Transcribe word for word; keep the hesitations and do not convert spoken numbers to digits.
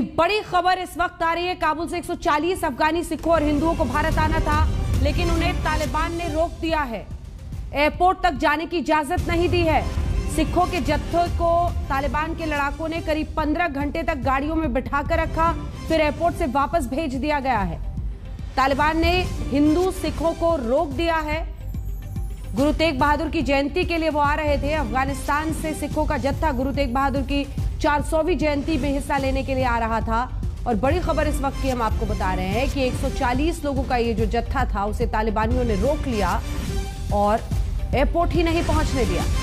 बड़ी खबर इस वक्त आ रही है। काबुल से एक सौ चालीस अफगानी सिखों और हिंदुओं को भारत आना था, लेकिन उन्हें तालिबान ने रोक दिया है। एयरपोर्ट तक जाने की इजाजत नहीं दी है। सिखों के जत्थे को तालिबान के लड़ाकों ने करीब पंद्रह घंटे तक गाड़ियों में बिठा कर रखा, फिर एयरपोर्ट से वापस भेज दिया गया है। तालिबान ने हिंदू सिखों को रोक दिया है। गुरु तेग बहादुर की जयंती के लिए वो आ रहे थे। अफगानिस्तान से सिखों का जत्था गुरु तेग बहादुर की चार सौवीं जयंती में हिस्सा लेने के लिए आ रहा था। और बड़ी खबर इस वक्त की हम आपको बता रहे हैं कि एक सौ चालीस लोगों का ये जो जत्था था उसे तालिबानियों ने रोक लिया और एयरपोर्ट ही नहीं पहुंचने दिया।